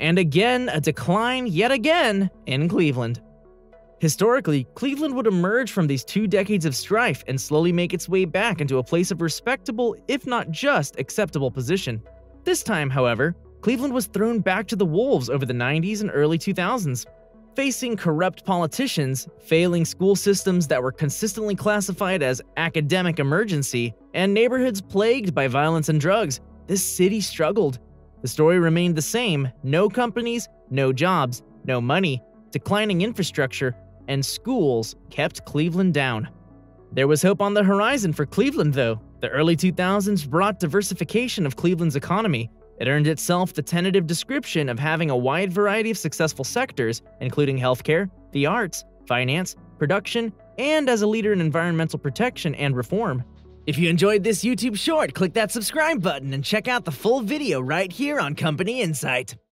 and again a decline yet again in Cleveland. Historically, Cleveland would emerge from these 2 decades of strife and slowly make its way back into a place of respectable, if not just acceptable position. This time, however, Cleveland was thrown back to the wolves over the 90s and early 2000s. Facing corrupt politicians, failing school systems that were consistently classified as academic emergency, and neighborhoods plagued by violence and drugs, this city struggled. The story remained the same: no companies, no jobs, no money, declining infrastructure, and schools kept Cleveland down. There was hope on the horizon for Cleveland, though. The early 2000s brought diversification of Cleveland's economy. It earned itself the tentative description of having a wide variety of successful sectors, including healthcare, the arts, finance, production, and as a leader in environmental protection and reform. If you enjoyed this YouTube short, click that subscribe button and check out the full video right here on Company Insight.